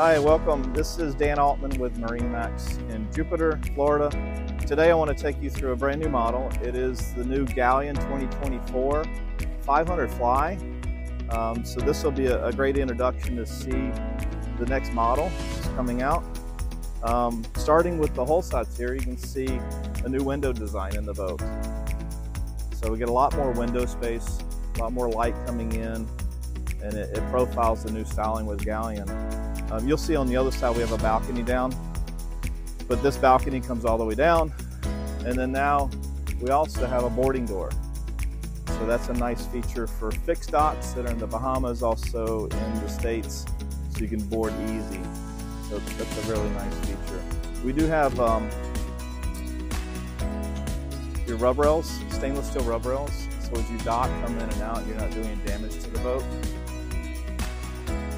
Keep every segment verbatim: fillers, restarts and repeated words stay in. Hi, welcome. This is Dan Altman with MarineMax in Jupiter, Florida. Today I want to take you through a brand new model. It is the new Galeon twenty twenty-four five hundred Fly. Um, so this will be a, a great introduction to see the next model that's coming out. Um, starting with the hull sides here, you can see a new window design in the boat. So we get a lot more window space, a lot more light coming in, and it, it profiles the new styling with Galeon. Um, you'll see on the other side we have a balcony down, but this balcony comes all the way down, and then now we also have a boarding door. So that's a nice feature for fixed docks that are in the Bahamas, also in the States, so you can board easy. So that's a really nice feature. We do have um, your rub rails, stainless steel rub rails, so as you dock, come in and out, you're not doing any damage to the boat.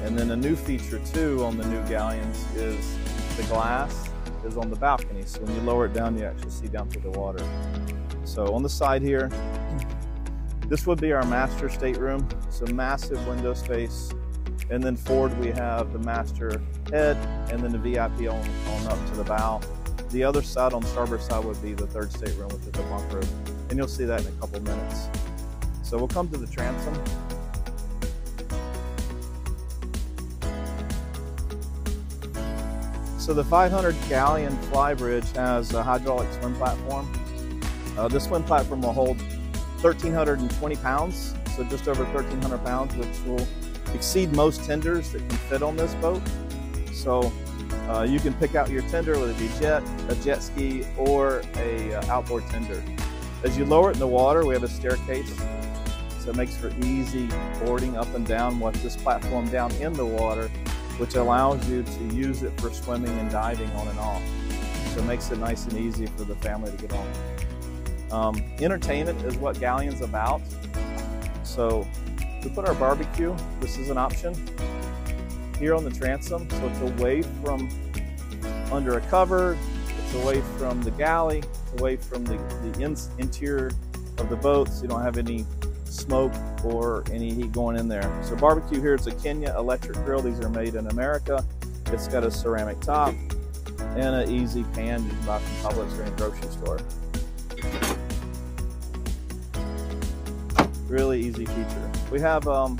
And then a new feature too on the new Galeons is the glass is on the balcony. So when you lower it down, you actually see down through the water. So on the side here, this would be our master stateroom. So massive window space. And then forward, we have the master head and then the V I P on, on up to the bow. The other side on the starboard side would be the third stateroom, which is the bunk room. And you'll see that in a couple minutes. So we'll come to the transom. So the five hundred Galeon flybridge has a hydraulic swim platform. Uh, this swim platform will hold one thousand three hundred twenty pounds, so just over one thousand three hundred pounds, which will exceed most tenders that can fit on this boat. So uh, you can pick out your tender, whether it be jet, a jet ski, or a uh, outboard tender. As you lower it in the water, we have a staircase, so it makes for easy boarding up and down with this platform down in the water, which allows you to use it for swimming and diving on and off. So it makes it nice and easy for the family to get on. Um, entertainment is what Galeon's about. So we put our barbecue, this is an option, here on the transom. So it's away from under a cover, it's away from the galley, it's away from the, the in interior of the boat, so you don't have any smoke or any heat going in there. So barbecue here, it's a Kenya electric grill. These are made in America. It's got a ceramic top and an easy pan you can buy from Publix or in a grocery store. Really easy feature. We have, um,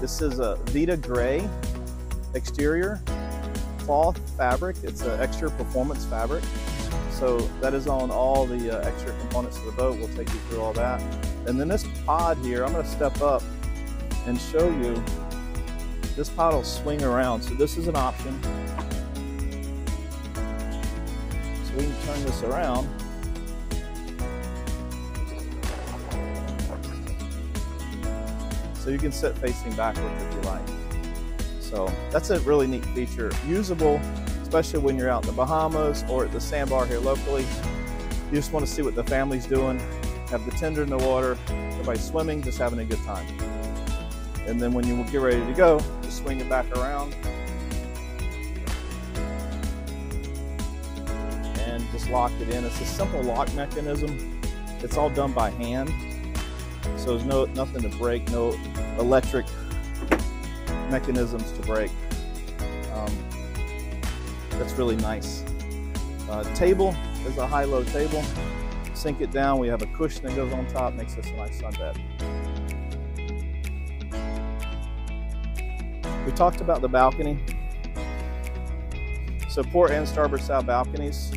this is a Vita Gray exterior cloth fabric. It's an extra performance fabric. So that is on all the uh, extra components of the boat. We'll take you through all that. And then this pod here, I'm gonna step up and show you, this pod will swing around. So this is an option. So we can turn this around. So you can sit facing backwards if you like. So that's a really neat feature, usable, especially when you're out in the Bahamas or at the sandbar here locally. You just want to see what the family's doing, have the tender in the water, everybody's swimming, just having a good time. And then when you get ready to go, just swing it back around and just lock it in. It's a simple lock mechanism. It's all done by hand, so there's no nothing to break, no electric mechanisms to break. Um, That's really nice. Uh, table is a high-low table. Sink it down. We have a cushion that goes on top, makes this a nice sunbed. We talked about the balcony. So port and starboard side balconies.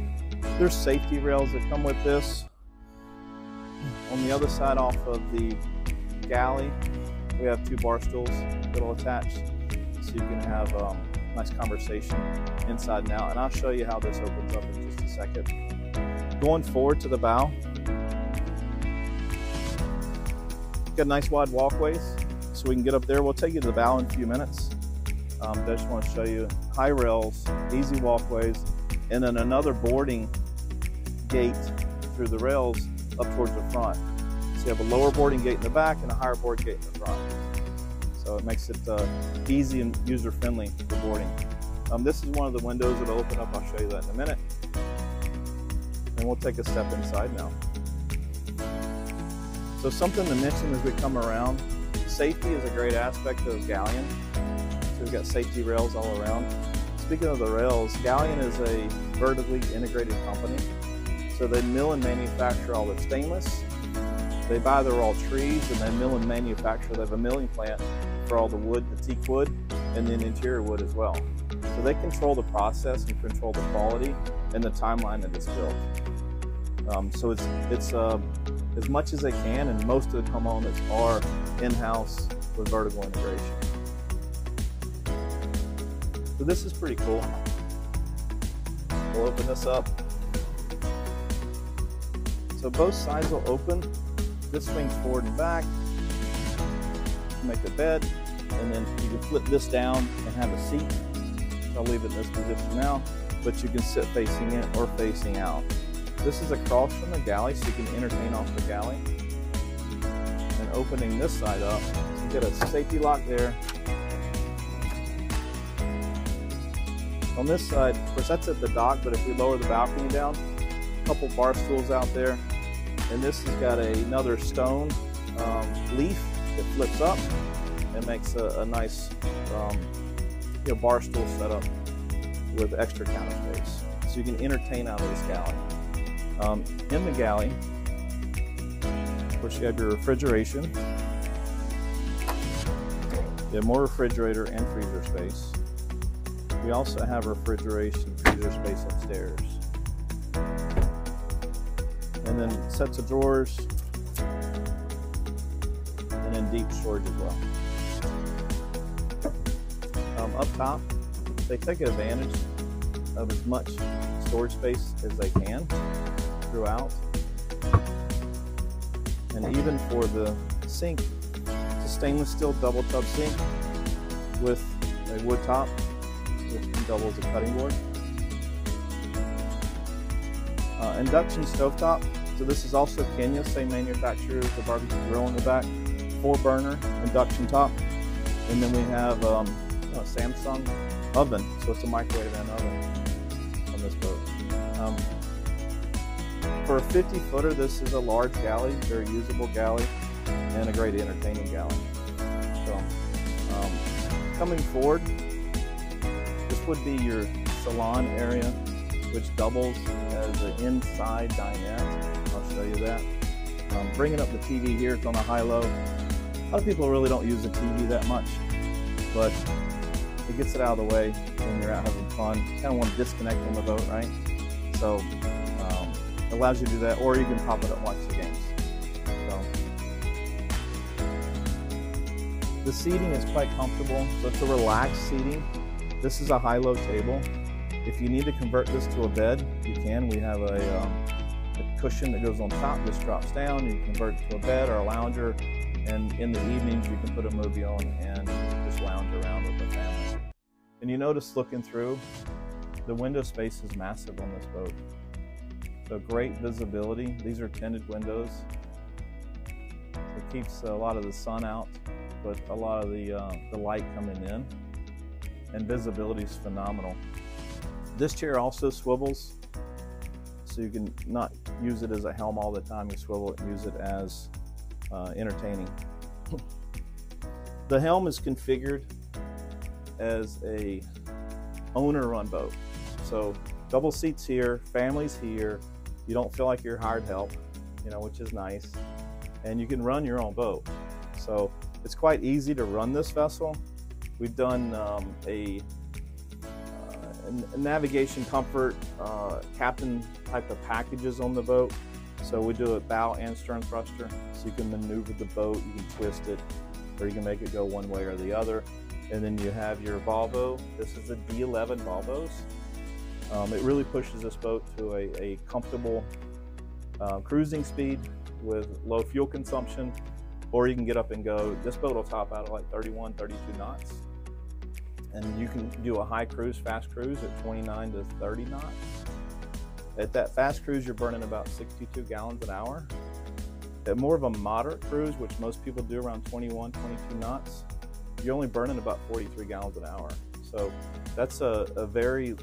There's safety rails that come with this. On the other side off of the galley, we have two bar stools that'll attach, so you can have um, nice conversation inside now, and I'll show you how this opens up in just a second. Going forward to the bow, got nice wide walkways, so we can get up there. We'll take you to the bow in a few minutes. Um, I just want to show you high rails, easy walkways, and then another boarding gate through the rails up towards the front. So you have a lower boarding gate in the back and a higher board gate in the front. So it makes it uh, easy and user-friendly for boarding. Um, this is one of the windows that'll open up. I'll show you that in a minute. And we'll take a step inside now. So something to mention as we come around, safety is a great aspect of Galeon. So We've got safety rails all around. Speaking of the rails, Galeon is a vertically integrated company. So they mill and manufacture all their stainless. They buy the raw trees and they mill and manufacture. They have a milling plant for all the wood, the teak wood, and then interior wood as well. So they control the process and control the quality and the timeline that it's built. Um, so it's, it's uh, as much as they can, and most of the components are in-house with vertical integration. So this is pretty cool. We'll open this up. So both sides will open. This swings forward and back to make the bed, and then you can flip this down and have a seat. I'll leave it in this position now, but you can sit facing in or facing out. This is across from the galley, so you can entertain off the galley. And opening this side up, you get a safety lock there. On this side, of course, that's at the dock, but if we lower the balcony down, a couple bar stools out there. And this has got a, another stone um, leaf that flips up and makes a, a nice um, you know, bar stool setup with extra counter space. So you can entertain out of this galley. Um, in the galley, of course, you have your refrigeration. You have more refrigerator and freezer space. We also have refrigeration, freezer space upstairs. And then sets of drawers, and then deep storage as well. Um, up top, they take advantage of as much storage space as they can throughout. And even for the sink, it's a stainless steel double tub sink with a wood top, which can double as a cutting board. Uh, induction stovetop. So this is also Kenya, same manufacturer as the barbecue grill in the back. Four burner induction top. And then we have um, a Samsung oven. So it's a microwave and oven on this boat. Um, for a fifty footer, this is a large galley, very usable galley, and a great entertaining galley. So um, coming forward, this would be your salon area, which doubles as an inside dinette. I'll show you that. Um, bringing up the T V here, it's on a high-low. A lot of people really don't use the T V that much, but it gets it out of the way when you're out having fun. You kind of want to disconnect from the boat, right? So um, it allows you to do that, or you can pop it up and watch the games. So the seating is quite comfortable, so it's a relaxed seating. This is a high-low table. If you need to convert this to a bed, you can. We have a, um, a cushion that goes on top, this drops down, you can convert it to a bed or a lounger, and in the evenings you can put a movie on and just lounge around with the family. And you notice looking through, the window space is massive on this boat. So great visibility. These are tinted windows. It keeps a lot of the sun out, but a lot of the, uh, the light coming in. And visibility is phenomenal. This chair also swivels, so you can not use it as a helm all the time. You swivel it and use it as uh, entertaining. The helm is configured as a owner-run boat. So double seats here, families here. You don't feel like you're hired help, you know, which is nice. And you can run your own boat. So it's quite easy to run this vessel. We've done um, a, uh, a navigation comfort uh, captain type of packages on the boat. So we do a bow and stern thruster. So you can maneuver the boat, you can twist it, or you can make it go one way or the other. And then you have your Volvo. This is the D eleven Volvos. Um, it really pushes this boat to a, a comfortable uh, cruising speed with low fuel consumption, or you can get up and go. This boat will top out at like thirty-one, thirty-two knots. And you can do a high cruise, fast cruise at twenty-nine to thirty knots. At that fast cruise, you're burning about sixty-two gallons an hour. At more of a moderate cruise, which most people do around twenty-one, twenty-two knots, you're only burning about forty-three gallons an hour. So that's a, a very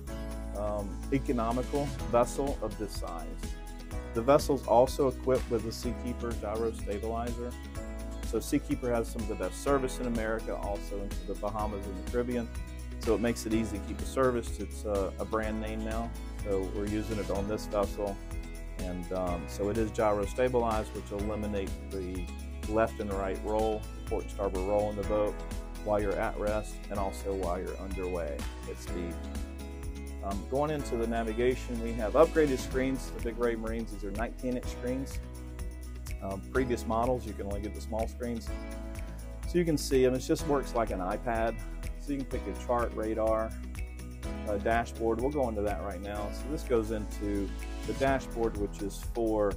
um, economical vessel of this size. The vessel's also equipped with a Seakeeper gyro stabilizer. So Seakeeper has some of the best service in America, also into the Bahamas and the Caribbean. So it makes it easy to keep it serviced. It's a, a brand name now, so we're using it on this vessel. And um, so it is gyro stabilized, which eliminates the left and right roll, port and starboard roll in the boat while you're at rest and also while you're underway at speed. Um, going into the navigation, we have upgraded screens. The Vita Gray Marines, these are nineteen inch screens. Um, previous models, you can only get the small screens. So you can see, and it just works like an iPad. So you can pick a chart, radar, a dashboard. We'll go into that right now. So this goes into the dashboard, which is for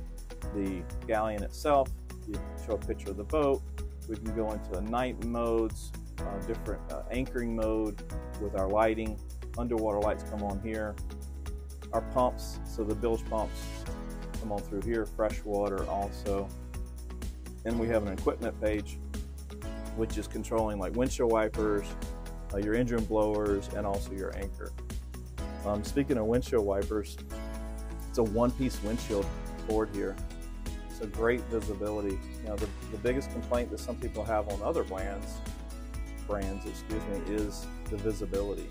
the Galeon itself. You can show a picture of the boat. We can go into the night modes, uh, different uh, anchoring mode with our lighting. Underwater lights come on here. Our pumps, so the bilge pumps come on through here, fresh water also. And we have an equipment page, which is controlling like windshield wipers, uh, your engine blowers, and also your anchor. Um, speaking of windshield wipers, it's a one-piece windshield board here. So great visibility. You know, the, the biggest complaint that some people have on other brands, brands, excuse me, is the visibility.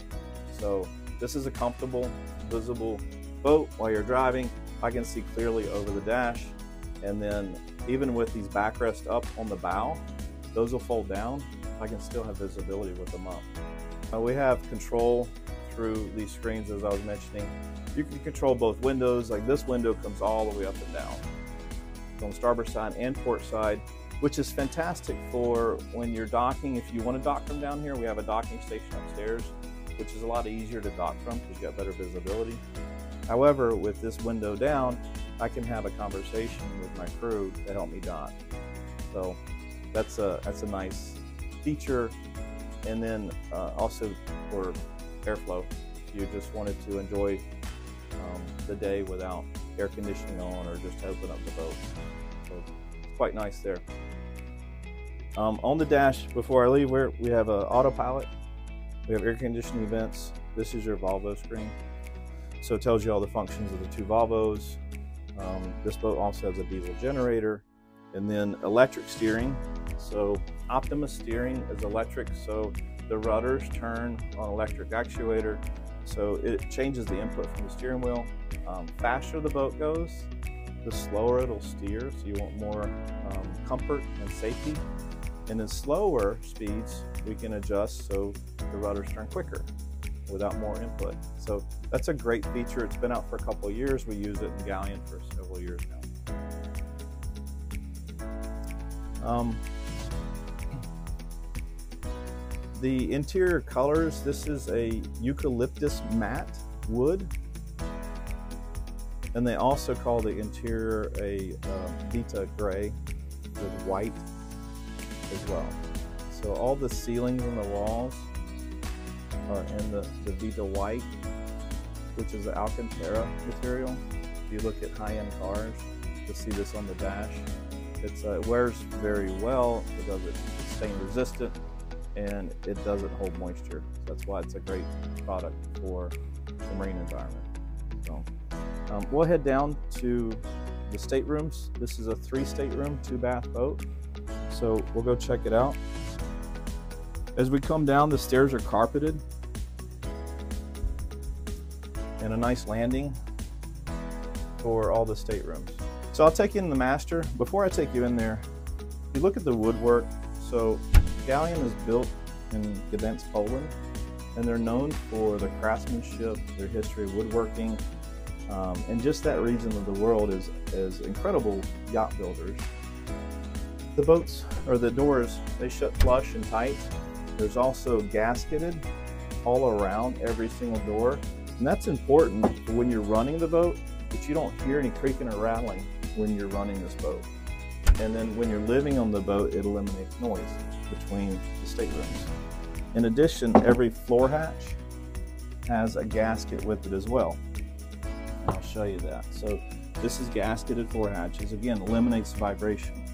So this is a comfortable, visible boat while you're driving. I can see clearly over the dash. And then even with these backrests up on the bow, those will fold down. I can still have visibility with them up. Now we have control through these screens, as I was mentioning. You can control both windows. Like this window comes all the way up and down. It's on starboard side and port side, which is fantastic for when you're docking. If you want to dock from down here, we have a docking station upstairs, which is a lot easier to dock from because you got better visibility. However, with this window down, I can have a conversation with my crew to help me dock. So that's a, that's a nice feature. And then uh, also for airflow, if you just wanted to enjoy um, the day without air conditioning on or just open up the boat. So it's quite nice there. Um, on the dash, before I leave, we're, we have an autopilot. We have air conditioning vents. This is your Volvo screen. So it tells you all the functions of the two Volvos. Um, this boat also has a diesel generator. And then electric steering. So Optimus steering is electric. So the rudders turn on electric actuator. So it changes the input from the steering wheel. Um, faster the boat goes, the slower it'll steer. So you want more um, comfort and safety. And in slower speeds, we can adjust so the rudders turn quicker without more input. So that's a great feature. It's been out for a couple of years. We use it in Galeon for several years now. Um, the interior colors, this is a eucalyptus matte wood. And they also call the interior a uh, Vita Gray with white as well. So all the ceilings and the walls are in the, the Vita White, which is the Alcantara material. If you look at high-end cars, you'll see this on the dash. It's, uh, it wears very well, it does it, it's stain resistant, and it doesn't hold moisture. That's why it's a great product for the marine environment. So, um, we'll head down to the staterooms. This is a three stateroom, two bath boat. So we'll go check it out. As we come down, the stairs are carpeted and a nice landing for all the staterooms. So I'll take you in the master. Before I take you in there, if you look at the woodwork. So Galeon is built in Gdansk, Poland, and they're known for their craftsmanship, their history of woodworking, um, and just that region of the world is, is incredible yacht builders. The boats, or the doors, they shut flush and tight. There's also gasketed all around every single door. And that's important for when you're running the boat, that you don't hear any creaking or rattling when you're running this boat. And then when you're living on the boat, it eliminates noise between the staterooms. In addition, every floor hatch has a gasket with it as well. I'll show you that. So this is gasketed floor hatches. Again, eliminates vibration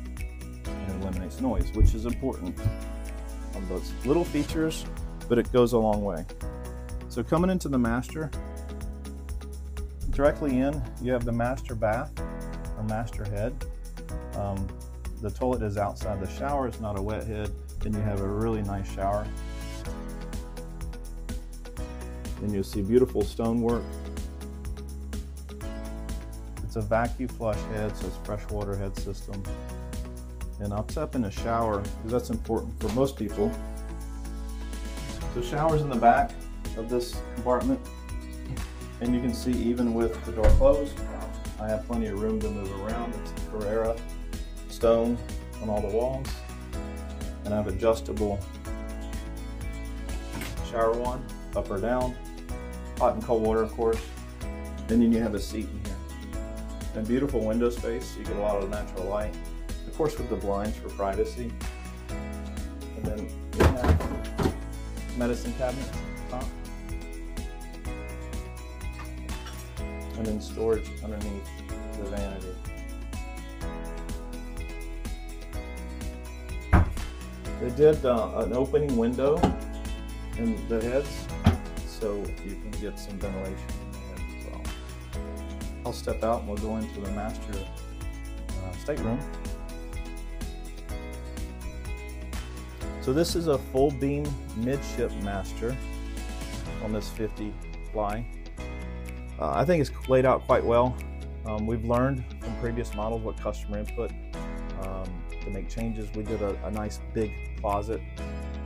and eliminates noise, which is important. Those little features, but it goes a long way. So coming into the master, directly in, you have the master bath or master head. Um, the toilet is outside the shower, it's not a wet head, then you have a really nice shower. And you'll see beautiful stonework. It's a vacuum flush head, so it's freshwater head system. And I'll step in the shower because that's important for most people. The shower's in the back of this compartment, and you can see even with the door closed, I have plenty of room to move around. It's Carrara stone on all the walls, and I have adjustable shower wand, up or down, hot and cold water, of course. And then you have a seat in here. And beautiful window space, you get a lot of natural light. Of course, with the blinds for privacy. And then we have medicine cabinets on top. And then storage underneath the vanity. They did uh, an opening window in the heads, so you can get some ventilation in the heads as well. I'll step out and we'll go into the master uh, stateroom. So this is a full beam midship master on this fifty ply. Uh, I think it's laid out quite well. Um, we've learned from previous models what customer input um, to make changes. We did a, a nice big closet.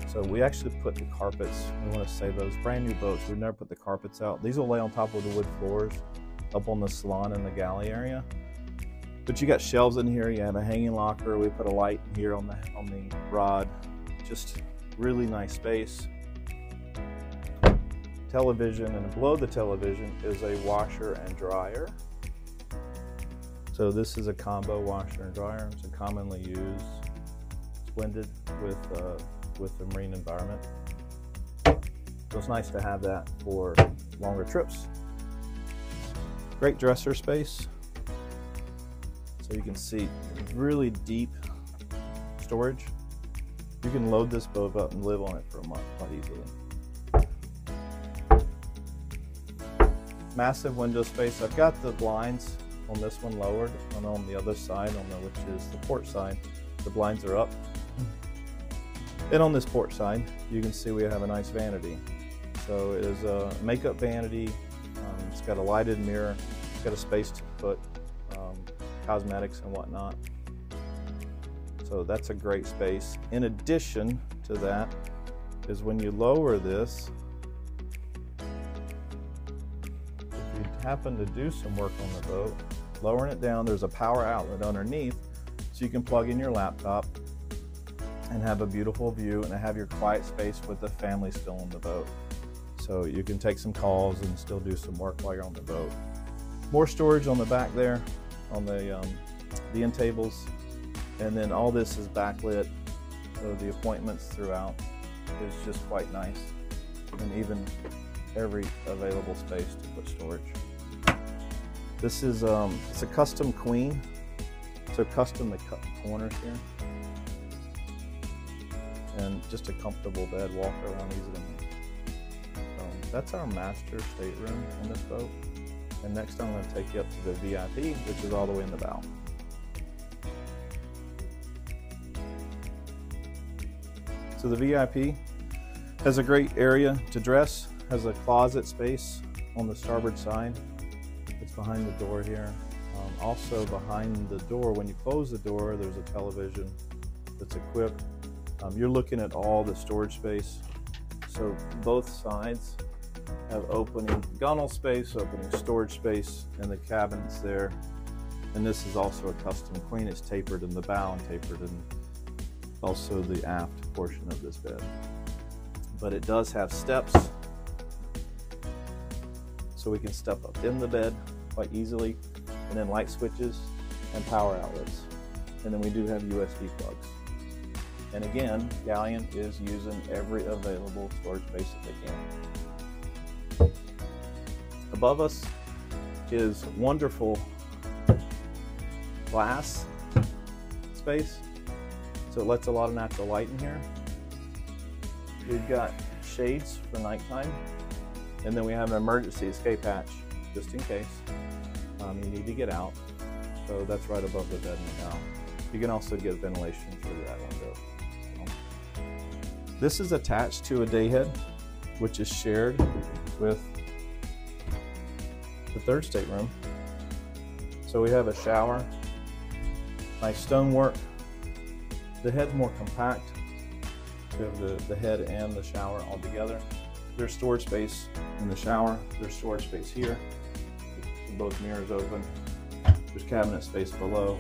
So we actually put the carpets, we want to save those brand new boats. We've never put the carpets out. These will lay on top of the wood floors up on the salon and the galley area. But you got shelves in here, you have a hanging locker. We put a light here on the, on the rod. Just really nice space. Television, and below the television is a washer and dryer. So this is a combo washer and dryer. It's a commonly used. It's blended with uh, with the marine environment. So it's nice to have that for longer trips. Great dresser space. So you can see really deep storage. You can load this boat up and live on it for a month quite easily. Massive window space. I've got the blinds on this one lowered, and on the other side, on the, which is the port side, the blinds are up. And on this port side, you can see we have a nice vanity. So it is a makeup vanity. Um, it's got a lighted mirror. It's got a space to put um, cosmetics and whatnot. So that's a great space. In addition to that is when you lower this, if you happen to do some work on the boat, lowering it down, there's a power outlet underneath, so you can plug in your laptop and have a beautiful view and have your quiet space with the family still on the boat. So you can take some calls and still do some work while you're on the boat. More storage on the back there, on the, um, the end tables. And then all this is backlit, so the appointments throughout is just quite nice. And even every available space to put storage. This is um, it's a custom queen, so custom the corners here. And just a comfortable bed, walk around easy to move. Um, that's our master stateroom on this boat. And next I'm going to take you up to the V I P, which is all the way in the bow. So the V I P has a great area to dress, has a closet space on the starboard side. It's behind the door here. Um, also behind the door, when you close the door, there's a television that's equipped. Um, you're looking at all the storage space. So both sides have opening gunnel space, opening storage space, and the cabinets there. And this is also a custom queen. It's tapered in the bow and tapered in also the aft portion of this bed. But it does have steps, so we can step up in the bed quite easily, and then light switches and power outlets. And then we do have U S B plugs. And again, Galeon is using every available storage space that they can. Above us is wonderful glass space. So it lets a lot of natural light in here. We've got shades for nighttime, and then we have an emergency escape hatch just in case um, you need to get out. So that's right above the bed and the bow. You can also get ventilation through that window. This is attached to a dayhead, which is shared with the third stateroom. So we have a shower, nice stonework. The head's more compact. We have the, the head and the shower all together. There's storage space in the shower. There's storage space here. Both mirrors open. There's cabinet space below.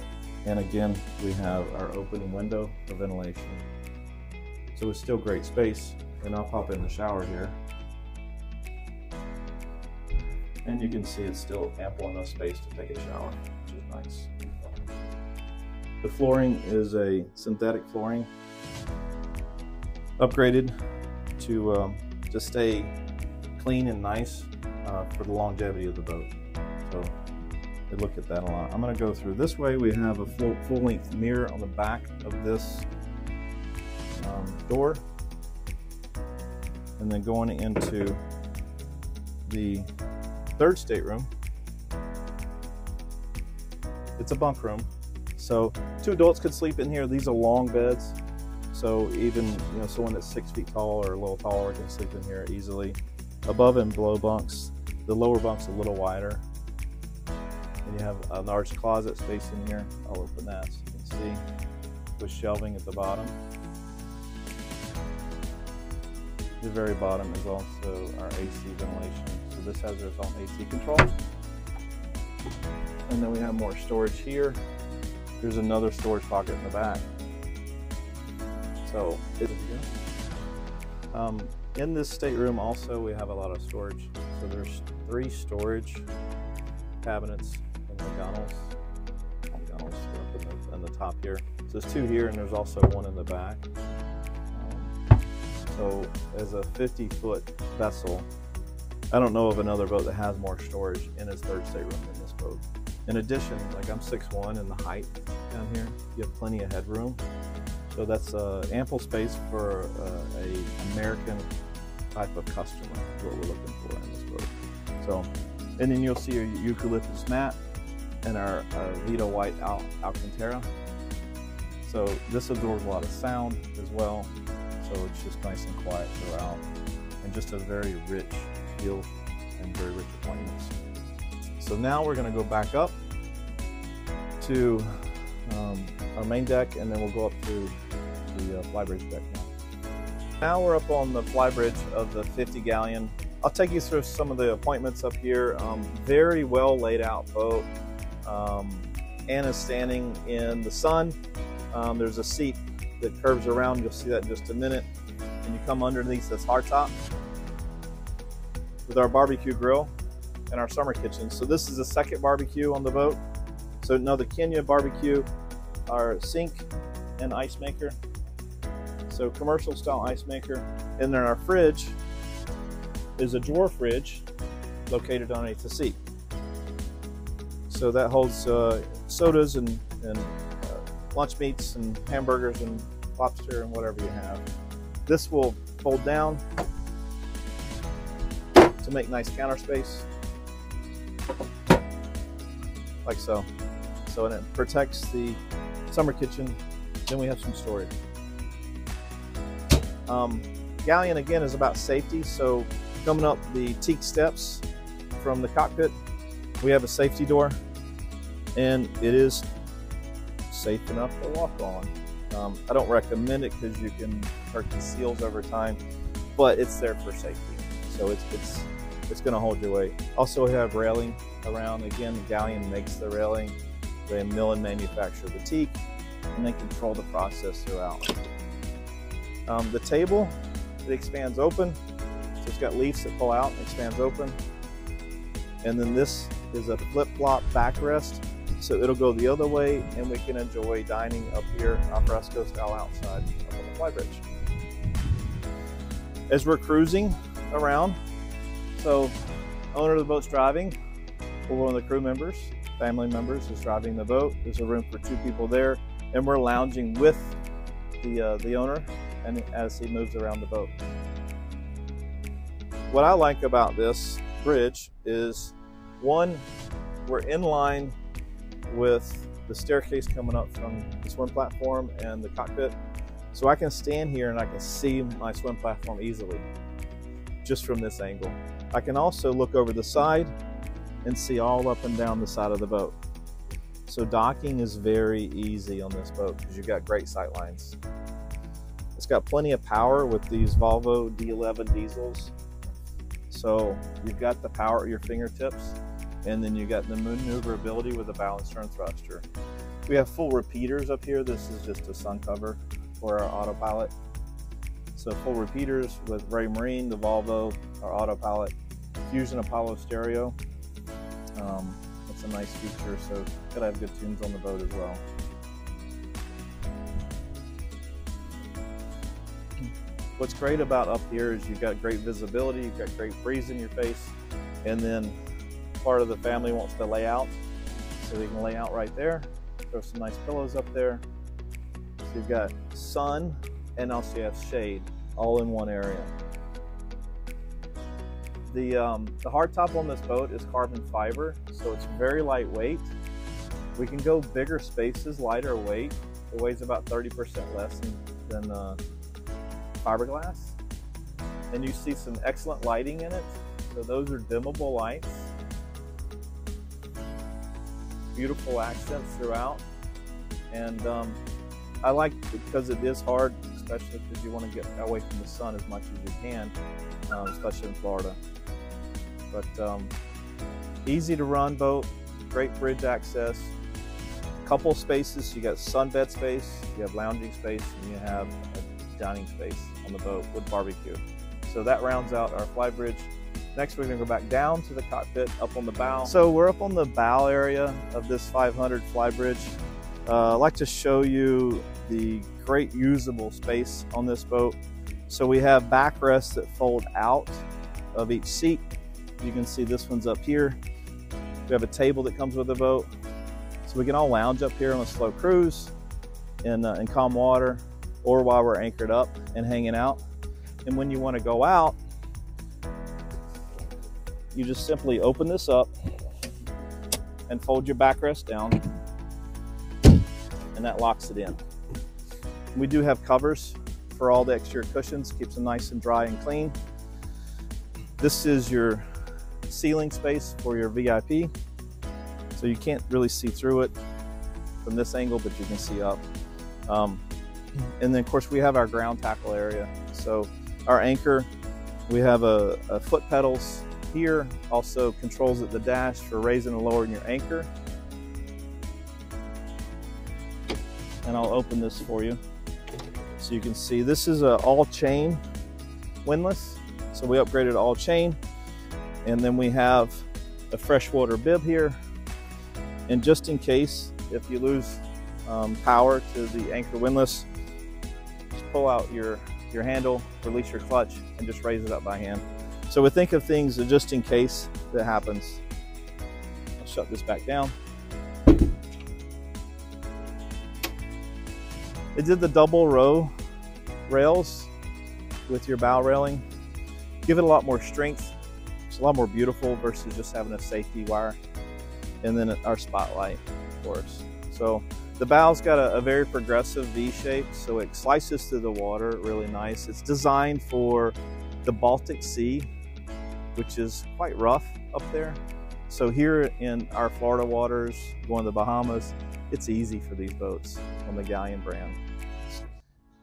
And again, we have our open window for ventilation. So it's still great space, and I'll pop in the shower here. And you can see it's still ample enough space to take a shower, which is nice. The flooring is a synthetic flooring, upgraded to um, just stay clean and nice uh, for the longevity of the boat. So we look at that a lot. I'm gonna go through this way. We have a full, full length mirror on the back of this Um, door, and then going into the third stateroom. It's a bunk room, so two adults could sleep in here. These are long beds, so even you know someone that's six feet tall or a little taller can sleep in here easily. Above and below bunks, the lower bunk's a little wider, and you have a large closet space in here. I'll open that so you can see, with shelving at the bottom. The very bottom is also our A C ventilation. So this has its own A C control. And then we have more storage here. There's another storage pocket in the back. So um, in this stateroom also we have a lot of storage. So there's three storage cabinets in the McDonald's. McDonald's in the top here. So there's two here and there's also one in the back. So as a fifty foot vessel, I don't know of another boat that has more storage in its third stateroom than this boat. In addition, like I'm six one in the height down here, you have plenty of headroom. So that's uh, ample space for uh, an American type of customer, is what we're looking for in this boat. So, and then you'll see our eucalyptus mat and our uh, Vita White Al Alcantara. So this absorbs a lot of sound as well. So it's just nice and quiet throughout, and just a very rich feel and very rich appointments. So now we're going to go back up to um, our main deck, and then we'll go up to the uh, flybridge deck now. Now we're up on the flybridge of the fifty galleon. I'll take you through some of the appointments up here. Um, very well laid out boat. Um, Anna's standing in the sun. Um, there's a seat that curves around, you'll see that in just a minute. And you come underneath this hardtop with our barbecue grill and our summer kitchen. So this is the second barbecue on the boat. So another Kenya barbecue, our sink and ice maker. So commercial style ice maker. And then our fridge is a drawer fridge located underneath the seat. So that holds uh, sodas and, and lunch meats and hamburgers and lobster and whatever you have. This will fold down to make nice counter space, like so. So and it protects the summer kitchen. Then we have some storage. Um, Galeon again is about safety. So coming up the teak steps from the cockpit, we have a safety door, and it is safe enough to walk on. Um, I don't recommend it because you can hurt the seals over time, but it's there for safety. So it's it's it's going to hold your weight. Also, we have railing around. Again, Galeon makes the railing. They mill and manufacture the teak, and they control the process throughout. Um, the table, it expands open. So it's got leaves that pull out, expands open, and then this is a flip-flop backrest. So it'll go the other way, and we can enjoy dining up here, alfresco style outside up on the flybridge. As we're cruising around, so owner of the boat's driving, or one of the crew members, family members is driving the boat. There's a room for two people there, and we're lounging with the uh, the owner, and as he moves around the boat. What I like about this bridge is, one, we're in line with the staircase coming up from the swim platform and the cockpit. So I can stand here and I can see my swim platform easily, just from this angle. I can also look over the side and see all up and down the side of the boat. So docking is very easy on this boat because you've got great sight lines. It's got plenty of power with these Volvo D eleven diesels. So you've got the power at your fingertips, and then you've got the maneuverability with the bow and stern thruster. We have full repeaters up here. This is just a sun cover for our autopilot. So full repeaters with Ray Marine, the Volvo, our autopilot, Fusion Apollo stereo. Um, it's a nice feature, so could have good tunes on the boat as well. What's great about up here is you've got great visibility, you've got great breeze in your face, and then part of the family wants to lay out, so they can lay out right there, throw some nice pillows up there. So you've got sun and also you have shade all in one area. The, um, the hardtop on this boat is carbon fiber, so it's very lightweight. We can go bigger spaces, lighter weight. It weighs about thirty percent less than, than uh, fiberglass. And you see some excellent lighting in it. So those are dimmable lights. Beautiful accents throughout. And um, I like it because it is hard, especially because you want to get away from the sun as much as you can, um, especially in Florida. But um, easy to run boat, great bridge access, couple spaces. You got sunbed space, you have lounging space, and you have a dining space on the boat with barbecue. So that rounds out our fly bridge. Next, we're gonna go back down to the cockpit, up on the bow. So we're up on the bow area of this five hundred fly bridge. Uh, I'd like to show you the great usable space on this boat. So we have backrests that fold out of each seat. You can see this one's up here. We have a table that comes with the boat. So we can all lounge up here on a slow cruise in, uh, in calm water, or while we're anchored up and hanging out. And when you want to go out, you just simply open this up and fold your backrest down, and that locks it in. We do have covers for all the exterior cushions, keeps them nice and dry and clean. This is your ceiling space for your V I P. So you can't really see through it from this angle, but you can see up. Um, and then of course we have our ground tackle area. So our anchor, we have a, a foot pedals here, also controls at the dash for raising and lowering your anchor. And I'll open this for you so you can see. This is a all chain windlass, so we upgraded all chain, and then we have a freshwater bib here, and just in case if you lose um, power to the anchor windlass, just pull out your your handle, release your clutch, and just raise it up by hand. So we think of things just in case that happens. I'll shut this back down. It did the double row rails with your bow railing. Give it a lot more strength. It's a lot more beautiful versus just having a safety wire. And then our spotlight, of course. So the bow's got a, a very progressive V shape, so it slices through the water really nice. It's designed for the Baltic Sea, which is quite rough up there. So here in our Florida waters, going to the Bahamas, it's easy for these boats on the Galeon brand.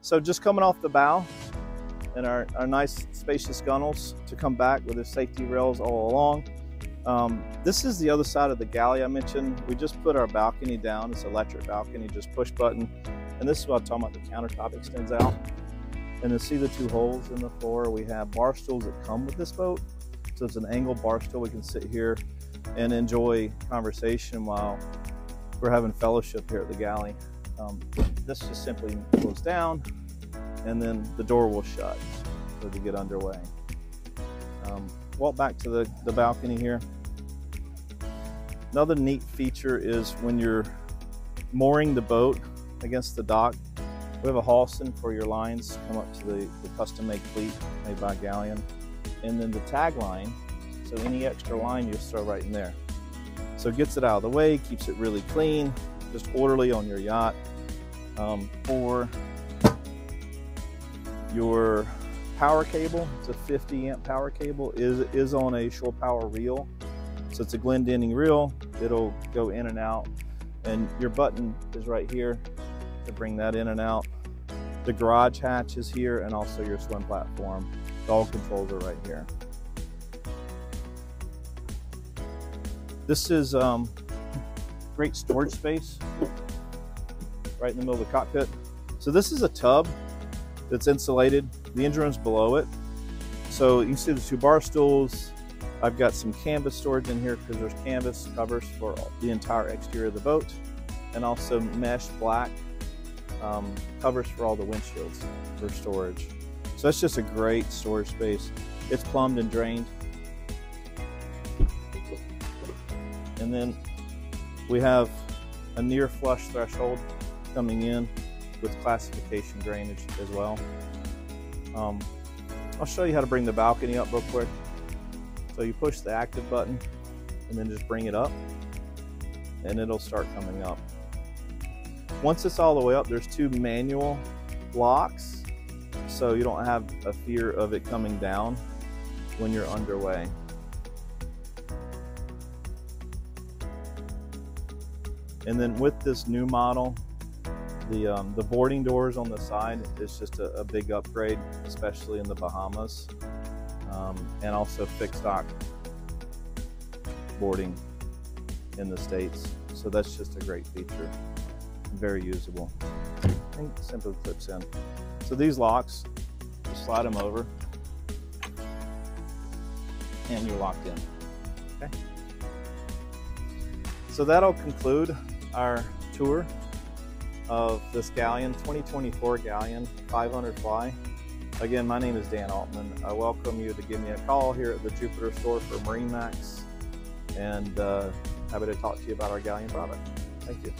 So just coming off the bow and our, our nice spacious gunnels to come back with the safety rails all along. Um, this is the other side of the galley I mentioned. We just put our balcony down. It's an electric balcony, just push button. And this is what I'm talking about, the countertop extends out. And to see the two holes in the floor, we have bar stools that come with this boat. So it's an angled bar stool. We can sit here and enjoy conversation while we're having fellowship here at the galley. Um, this just simply goes down, and then the door will shut so to get underway. Um, walk back to the, the balcony here. Another neat feature is when you're mooring the boat against the dock, we have a halson for your lines, come up to the, the custom-made cleat made by Galeon. And then the tag line, so any extra line you just throw right in there. So it gets it out of the way, keeps it really clean, just orderly on your yacht, um, for your power cable. It's a fifty amp power cable. Is is on a shore power reel, so it's a Glendinning reel. It'll go in and out, and your button is right here to bring that in and out. The garage hatch is here, and also your swim platform. All controls are right here. This is um, great storage space right in the middle of the cockpit. So this is a tub that's insulated. The engine room's below it. So you can see the two bar stools. I've got some canvas storage in here because there's canvas covers for the entire exterior of the boat, and also mesh black um, covers for all the windshields for storage. So that's just a great storage space. It's plumbed and drained. And then we have a near flush threshold coming in with classification drainage as well. Um, I'll show you how to bring the balcony up real quick. So you push the active button and then just bring it up, and it'll start coming up. Once it's all the way up, there's two manual locks, so you don't have a fear of it coming down when you're underway. And then with this new model, the, um, the boarding doors on the side is just a, a big upgrade, especially in the Bahamas, um, and also fixed dock boarding in the States. So that's just a great feature, very usable. And simply clips in. So these locks, just slide them over, and you're locked in. Okay. So that'll conclude our tour of this Galeon, twenty twenty-four Galeon five hundred Fly. Again, my name is Dan Altman. I welcome you to give me a call here at the Jupiter store for MarineMax, and uh, happy to talk to you about our Galeon product. Thank you.